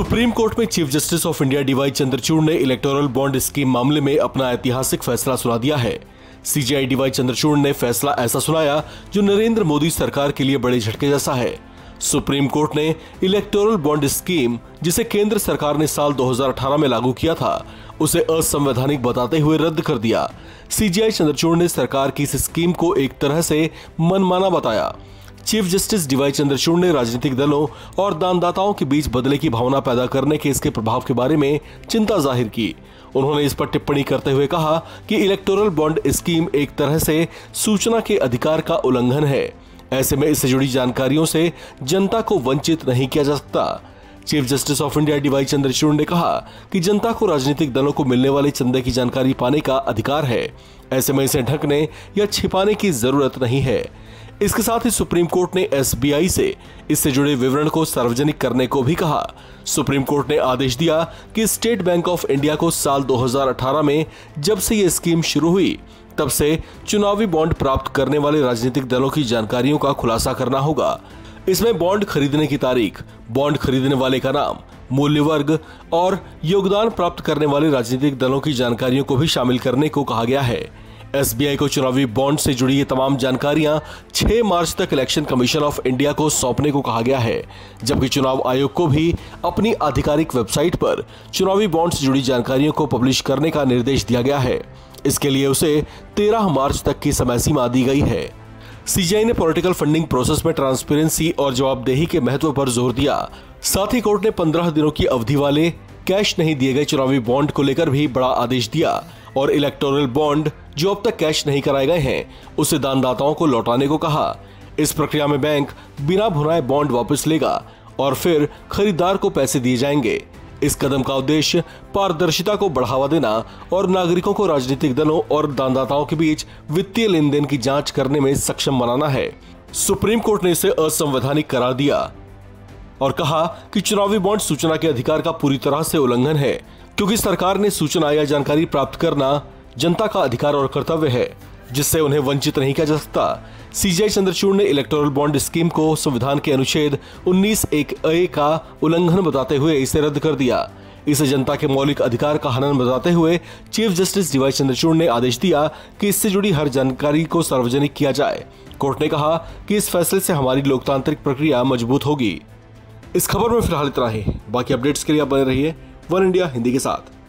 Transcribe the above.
Supreme Court में Chief Justice of India DY Chandrachud ने electoral bond scheme मामले में अपना ऐतिहासिक फैसला सुना दिया है। सीजेआई डीवाई चंद्रचूड़ ने फैसला ऐसा सुनाया जो नरेंद्र मोदी सरकार के लिए बड़े झटके जैसा है। सुप्रीम कोर्ट ने इलेक्टोरल बॉन्ड स्कीम, जिसे केंद्र सरकार ने साल 2018 में लागू किया था, उसे असंवैधानिक बताते हुए रद्द कर दिया। सीजेआई चंद्रचूड़ ने सरकार की इस स्कीम को एक तरह से मनमाना बताया। चीफ जस्टिस डीवाई चंद्रचूड़ ने राजनीतिक दलों और दानदाताओं के बीच बदले की भावना पैदा करने के इसके प्रभाव के बारे में चिंता जाहिर की। उन्होंने इस पर टिप्पणी करते हुए कहा कि इलेक्टोरल बॉन्ड स्कीम एक तरह से सूचना के अधिकार का उल्लंघन है। ऐसे में इससे जुड़ी जानकारियों से जनता को वंचित नहीं किया जा सकता। Chief Justice of India DY Chandrachud ने कहा कि जनता को राजनीतिक दलों को मिलने वाले चंदे की जानकारी पाने का अधिकार है। ऐसे में इसे ढकने या छिपाने की जरूरत नहीं है। इसके साथ ही सुप्रीम कोर्ट ने एसबीआई से इससे जुड़े विवरण को सार्वजनिक करने को भी कहा। सुप्रीम कोर्ट ने आदेश दिया कि स्टेट बैंक ऑफ इंडिया को साल 2018 में जब से ये स्कीम शुरू हुई तब से चुनावी बॉन्ड प्राप्त करने वाले राजनीतिक दलों की जानकारियों का खुलासा करना होगा। इसमें बॉन्ड खरीदने की तारीख, बॉन्ड खरीदने वाले का नाम, मूल्य वर्ग और योगदान प्राप्त करने वाले राजनीतिक दलों की जानकारियों को भी शामिल करने को कहा गया है। एसबीआई को चुनावी बॉन्ड से जुड़ी ये तमाम जानकारियां 6 मार्च तक इलेक्शन कमीशन ऑफ इंडिया को सौंपने को कहा गया है, जबकि चुनाव आयोग को भी अपनी आधिकारिक वेबसाइट पर चुनावी बॉन्ड से जुड़ी जानकारियों को पब्लिश करने का निर्देश दिया गया है। इसके लिए उसे 13 मार्च तक की समय सीमा दी गई है। सीजीआई ने पॉलिटिकल फंडिंग प्रोसेस में ट्रांसपेरेंसी और जवाबदेही के महत्व पर जोर दिया। साथ ही कोर्ट ने 15 दिनों की अवधि वाले कैश नहीं दिए गए चुनावी बॉन्ड को लेकर भी बड़ा आदेश दिया और इलेक्टोरल बॉन्ड जो अब तक कैश नहीं कराए गए हैं उसे दानदाताओं को लौटाने को कहा। इस प्रक्रिया में बैंक बिना भुनाए बॉन्ड वापस लेगा और फिर खरीदार को पैसे दिए जाएंगे। इस कदम का उद्देश्य पारदर्शिता को बढ़ावा देना और नागरिकों को राजनीतिक दलों और दानदाताओं के बीच वित्तीय लेन देन की जांच करने में सक्षम बनाना है। सुप्रीम कोर्ट ने इसे असंवैधानिक करार दिया और कहा कि चुनावी बॉन्ड सूचना के अधिकार का पूरी तरह से उल्लंघन है, क्योंकि सरकार ने सूचना या जानकारी प्राप्त करना जनता का अधिकार और कर्तव्य है, जिससे उन्हें वंचित नहीं किया जा सकता। सीजीआई चंद्रचूड़ ने इलेक्टोरल बॉन्ड स्कीम को संविधान के अनुच्छेद 19(1)(a) का उल्लंघन बताते हुए इसे रद्द कर दिया। इसे जनता के मौलिक अधिकार का हनन बताते हुए चीफ जस्टिस डीवाई चंद्रचूड़ ने आदेश दिया कि इससे जुड़ी हर जानकारी को सार्वजनिक किया जाए। कोर्ट ने कहा कि इस फैसले से हमारी लोकतांत्रिक प्रक्रिया मजबूत होगी। इस खबर में फिलहाल इतना ही। बाकी अपडेट्स के लिए आप बने रहिए वन इंडिया हिंदी के साथ।